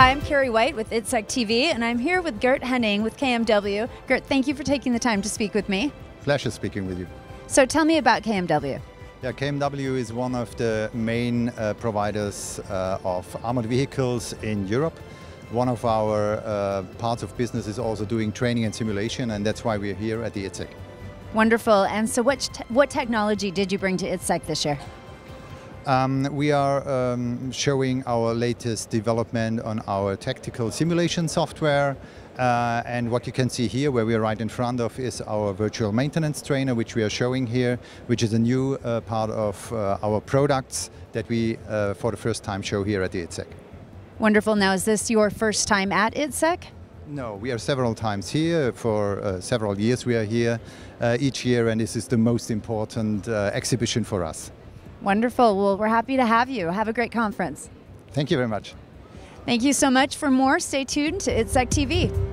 Hi, I'm Carrie White with I/ITSEC TV, and I'm here with Gert Henning with KMW. Gert, thank you for taking the time to speak with me. Pleasure speaking with you. So tell me about KMW. Yeah, KMW is one of the main providers of armored vehicles in Europe. One of our parts of business is also doing training and simulation, and that's why we're here at the I/ITSEC. Wonderful. And so what technology did you bring to I/ITSEC this year? We are showing our latest development on our tactical simulation software, and what you can see here where we are right in front of is our virtual maintenance trainer, which we are showing here, which is a new part of our products that we for the first time show here at the I/ITSEC. Wonderful. Now, is this your first time at I/ITSEC? No, we are several times here. For several years we are here each year, and this is the most important exhibition for us. Wonderful. Well, we're happy to have you. Have a great conference. Thank you very much. Thank you so much. For more, stay tuned to I/ITSEC TV.